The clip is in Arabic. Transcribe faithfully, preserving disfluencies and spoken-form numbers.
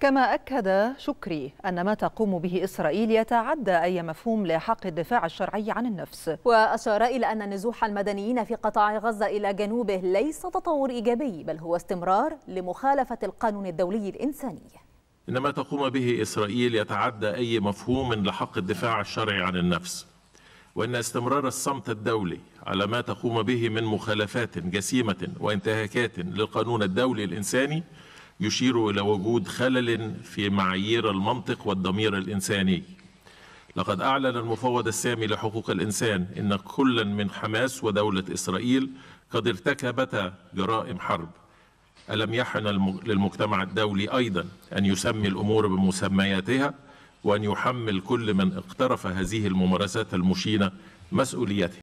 كما أكد شكري أن ما تقوم به إسرائيل يتعدى أي مفهوم لحق الدفاع الشرعي عن النفس، وأشار إلى أن نزوح المدنيين في قطاع غزة إلى جنوبه ليس تطور إيجابي، بل هو استمرار لمخالفة القانون الدولي الإنساني. إن ما تقوم به إسرائيل يتعدى أي مفهوم لحق الدفاع الشرعي عن النفس، وإن استمرار الصمت الدولي على ما تقوم به من مخالفات جسيمة وانتهاكات للقانون الدولي الإنساني يشير إلى وجود خلل في معايير المنطق والضمير الإنساني. لقد أعلن المفوض السامي لحقوق الإنسان إن كلا من حماس ودولة إسرائيل قد ارتكبتا جرائم حرب. ألم يحن للمجتمع الدولي أيضا أن يسمي الأمور بمسمياتها وأن يحمل كل من اقترف هذه الممارسات المشينة مسؤوليته؟